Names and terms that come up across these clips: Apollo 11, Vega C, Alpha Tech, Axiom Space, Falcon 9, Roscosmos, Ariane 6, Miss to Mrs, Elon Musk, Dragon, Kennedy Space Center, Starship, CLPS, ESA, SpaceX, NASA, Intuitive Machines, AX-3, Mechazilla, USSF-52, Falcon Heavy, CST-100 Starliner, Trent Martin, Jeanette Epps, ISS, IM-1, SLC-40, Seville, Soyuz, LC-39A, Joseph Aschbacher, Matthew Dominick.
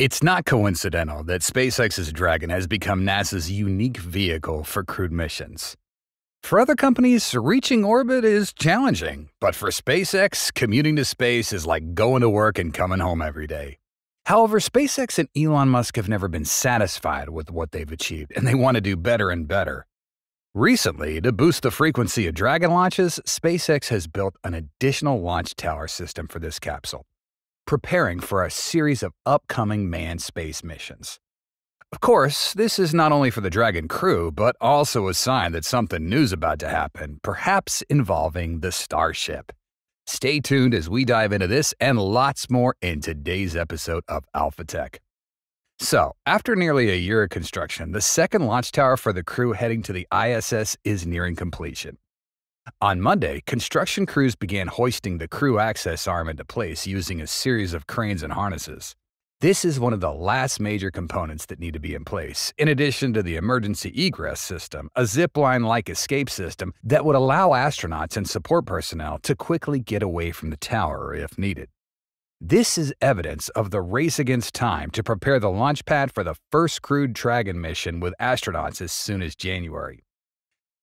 It's not coincidental that SpaceX's Dragon has become NASA's unique vehicle for crewed missions. For other companies, reaching orbit is challenging, but for SpaceX, commuting to space is like going to work and coming home every day. However, SpaceX and Elon Musk have never been satisfied with what they've achieved, and they want to do better and better. Recently, to boost the frequency of Dragon launches, SpaceX has built an additional launch tower system for this capsule, preparing for a series of upcoming manned space missions. Of course, this is not only for the Dragon crew, but also a sign that something new is about to happen, perhaps involving the Starship. Stay tuned as we dive into this and lots more in today's episode of Alpha Tech. So, after nearly a year of construction, the second launch tower for the crew heading to the ISS is nearing completion. On Monday, construction crews began hoisting the crew access arm into place using a series of cranes and harnesses. This is one of the last major components that need to be in place, in addition to the emergency egress system, a zipline-like escape system that would allow astronauts and support personnel to quickly get away from the tower if needed. This is evidence of the race against time to prepare the launch pad for the first crewed Dragon mission with astronauts as soon as January.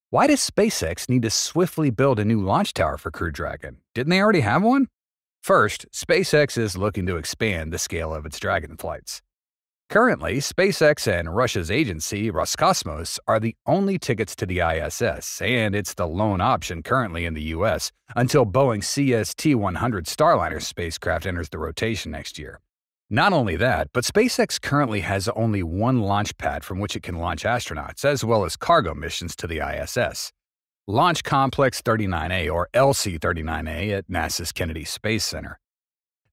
Why does SpaceX need to swiftly build a new launch tower for Crew Dragon? Didn't they already have one? First, SpaceX is looking to expand the scale of its Dragon flights. Currently, SpaceX and Russia's agency, Roscosmos, are the only tickets to the ISS, and it's the lone option currently in the US until Boeing's CST-100 Starliner spacecraft enters the rotation next year. Not only that, but SpaceX currently has only one launch pad from which it can launch astronauts, as well as cargo missions to the ISS. Launch Complex 39A, or LC-39A, at NASA's Kennedy Space Center.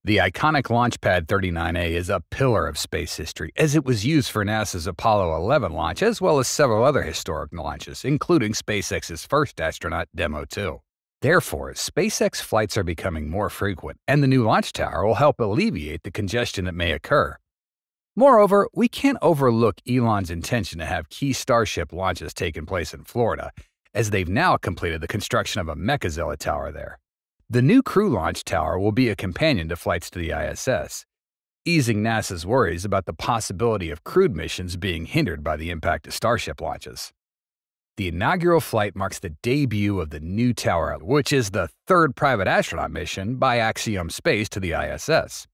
The iconic Launch Pad 39A is a pillar of space history, as it was used for NASA's Apollo 11 launch, as well as several other historic launches, including SpaceX's first astronaut, Demo-2. Therefore, SpaceX flights are becoming more frequent, and the new launch tower will help alleviate the congestion that may occur. Moreover, we can't overlook Elon's intention to have key Starship launches taking place in Florida, as they've now completed the construction of a Mechazilla tower there. The new crew launch tower will be a companion to flights to the ISS, easing NASA's worries about the possibility of crewed missions being hindered by the impact of Starship launches. The inaugural flight marks the debut of the new tower, which is the third private astronaut mission by Axiom Space to the ISS.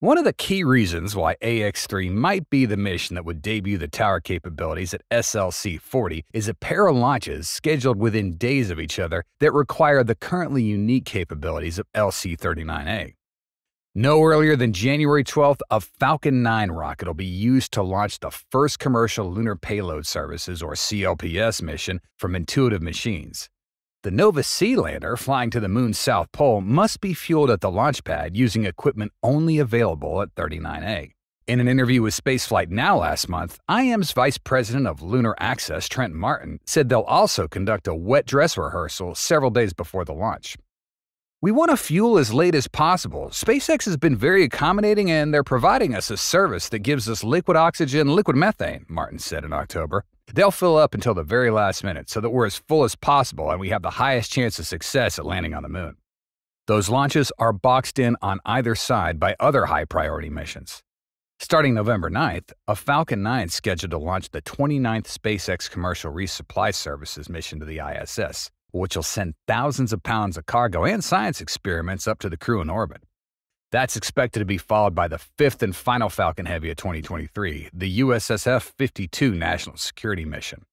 One of the key reasons why AX-3 might be the mission that would debut the tower capabilities at SLC-40 is a pair of launches scheduled within days of each other that require the currently unique capabilities of LC-39A. No earlier than January 12th, a Falcon 9 rocket will be used to launch the first commercial Lunar Payload Services, or CLPS, mission from Intuitive Machines. The Nova-C lander flying to the Moon's South Pole must be fueled at the launch pad using equipment only available at 39A. In an interview with Spaceflight Now last month, IM's Vice President of Lunar Access, Trent Martin, said they'll also conduct a wet dress rehearsal several days before the launch. "We want to fuel as late as possible. SpaceX has been very accommodating, and they're providing us a service that gives us liquid oxygen, liquid methane," Martin said in October. "They'll fill up until the very last minute so that we're as full as possible and we have the highest chance of success at landing on the moon." Those launches are boxed in on either side by other high-priority missions. Starting November 9th, a Falcon 9 is scheduled to launch the 29th SpaceX Commercial Resupply Services mission to the ISS, which will send thousands of pounds of cargo and science experiments up to the crew in orbit. That's expected to be followed by the fifth and final Falcon Heavy of 2023, the USSF-52 National Security Mission.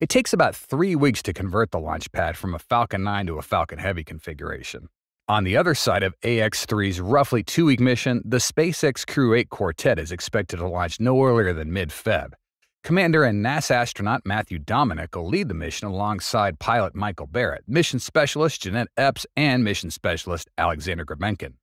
It takes about 3 weeks to convert the launch pad from a Falcon 9 to a Falcon Heavy configuration. On the other side of AX-3's roughly 2-week mission, the SpaceX Crew 8 Quartet is expected to launch no earlier than mid-Feb. Commander and NASA astronaut Matthew Dominick will lead the mission alongside pilot Michael Barrett, mission specialist Jeanette Epps, and mission specialist Alexander Grebenkin.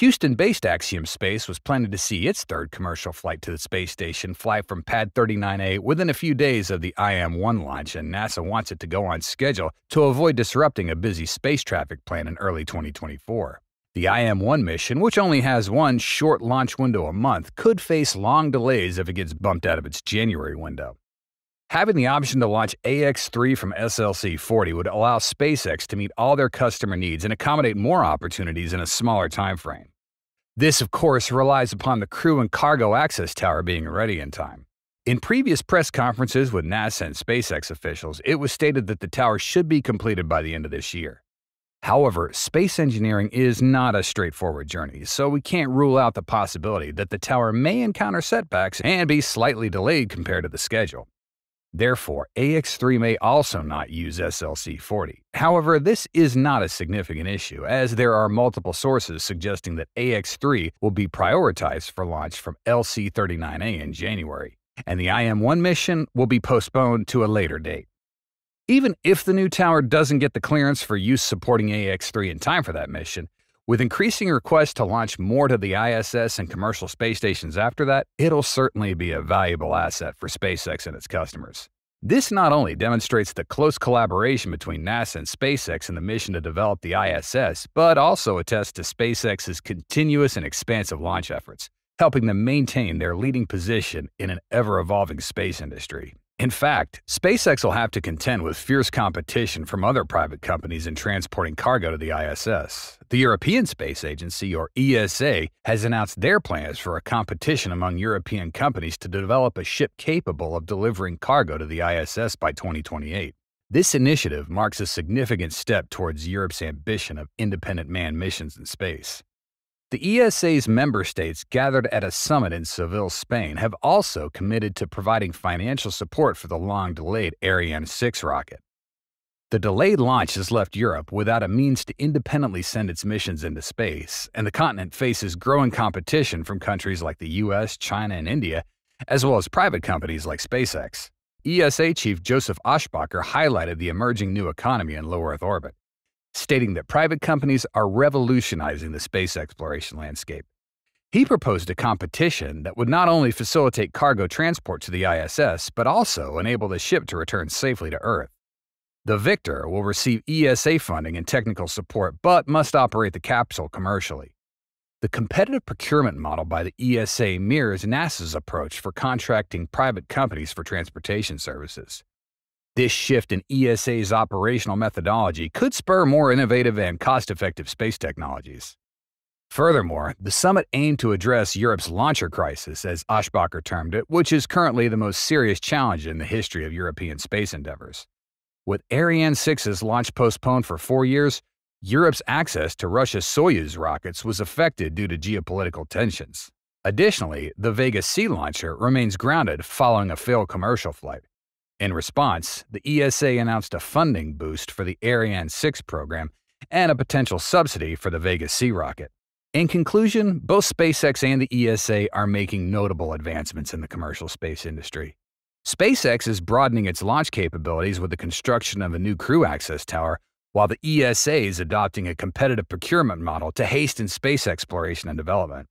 Houston-based Axiom Space was planning to see its third commercial flight to the space station fly from Pad 39A within a few days of the IM-1 launch, and NASA wants it to go on schedule to avoid disrupting a busy space traffic plan in early 2024. The IM-1 mission, which only has one short launch window a month, could face long delays if it gets bumped out of its January window. Having the option to launch AX-3 from SLC-40 would allow SpaceX to meet all their customer needs and accommodate more opportunities in a smaller time frame. This, of course, relies upon the crew and cargo access tower being ready in time. In previous press conferences with NASA and SpaceX officials, it was stated that the tower should be completed by the end of this year. However, space engineering is not a straightforward journey, so we can't rule out the possibility that the tower may encounter setbacks and be slightly delayed compared to the schedule. Therefore, AX-3 may also not use SLC-40. However, this is not a significant issue, as there are multiple sources suggesting that AX-3 will be prioritized for launch from LC-39A in January, and the IM-1 mission will be postponed to a later date. Even if the new tower doesn't get the clearance for use supporting AX-3 in time for that mission, with increasing requests to launch more to the ISS and commercial space stations after that, it'll certainly be a valuable asset for SpaceX and its customers. This not only demonstrates the close collaboration between NASA and SpaceX in the mission to develop the ISS, but also attests to SpaceX's continuous and expansive launch efforts, helping them maintain their leading position in an ever-evolving space industry. In fact, SpaceX will have to contend with fierce competition from other private companies in transporting cargo to the ISS. The European Space Agency, or ESA, has announced their plans for a competition among European companies to develop a ship capable of delivering cargo to the ISS by 2028. This initiative marks a significant step towards Europe's ambition of independent manned missions in space. The ESA's member states gathered at a summit in Seville, Spain, have also committed to providing financial support for the long-delayed Ariane 6 rocket. The delayed launch has left Europe without a means to independently send its missions into space, and the continent faces growing competition from countries like the US, China, and India, as well as private companies like SpaceX. ESA Chief Joseph Aschbacher highlighted the emerging new economy in low Earth orbit, stating that private companies are revolutionizing the space exploration landscape. He proposed a competition that would not only facilitate cargo transport to the ISS, but also enable the ship to return safely to Earth. The victor will receive ESA funding and technical support, but must operate the capsule commercially. The competitive procurement model by the ESA mirrors NASA's approach for contracting private companies for transportation services. This shift in ESA's operational methodology could spur more innovative and cost-effective space technologies. Furthermore, the summit aimed to address Europe's launcher crisis, as Aschbacher termed it, which is currently the most serious challenge in the history of European space endeavors. With Ariane 6's launch postponed for 4 years, Europe's access to Russia's Soyuz rockets was affected due to geopolitical tensions. Additionally, the Vega C launcher remains grounded following a failed commercial flight. In response, the ESA announced a funding boost for the Ariane 6 program and a potential subsidy for the Vega C rocket. In conclusion, both SpaceX and the ESA are making notable advancements in the commercial space industry. SpaceX is broadening its launch capabilities with the construction of a new crew access tower, while the ESA is adopting a competitive procurement model to hasten space exploration and development.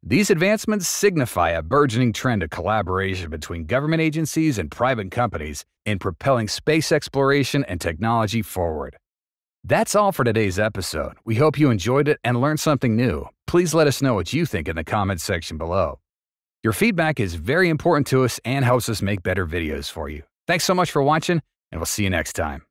These advancements signify a burgeoning trend of collaboration between government agencies and private companies in propelling space exploration and technology forward. That's all for today's episode. We hope you enjoyed it and learned something new. Please let us know what you think in the comments section below. Your feedback is very important to us and helps us make better videos for you. Thanks so much for watching, and we'll see you next time.